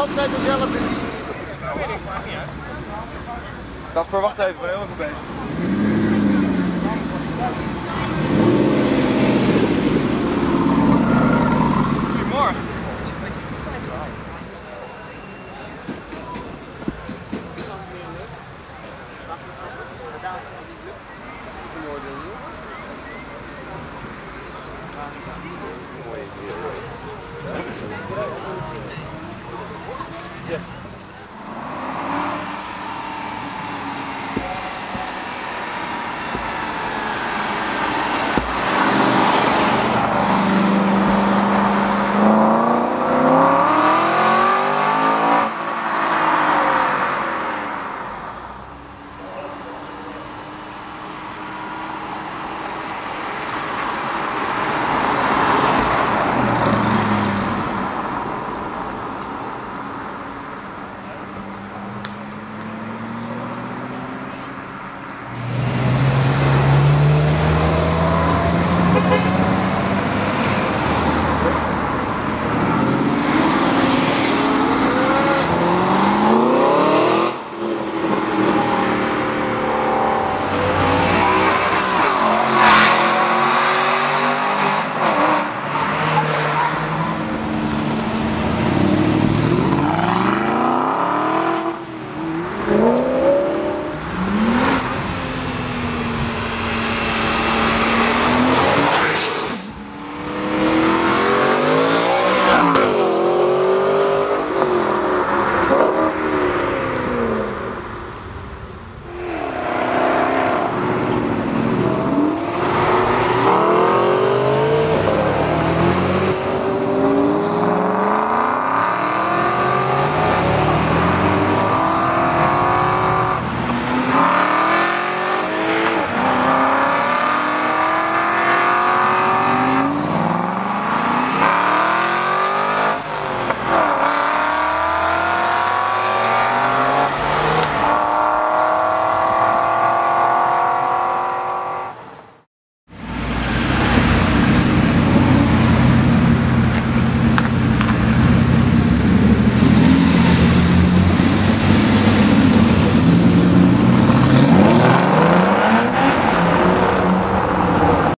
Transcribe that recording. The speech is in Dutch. altijd dezelfde. Dat weet ik, maakt niet uit. Kasper, wacht even, we zijn heel even bezig.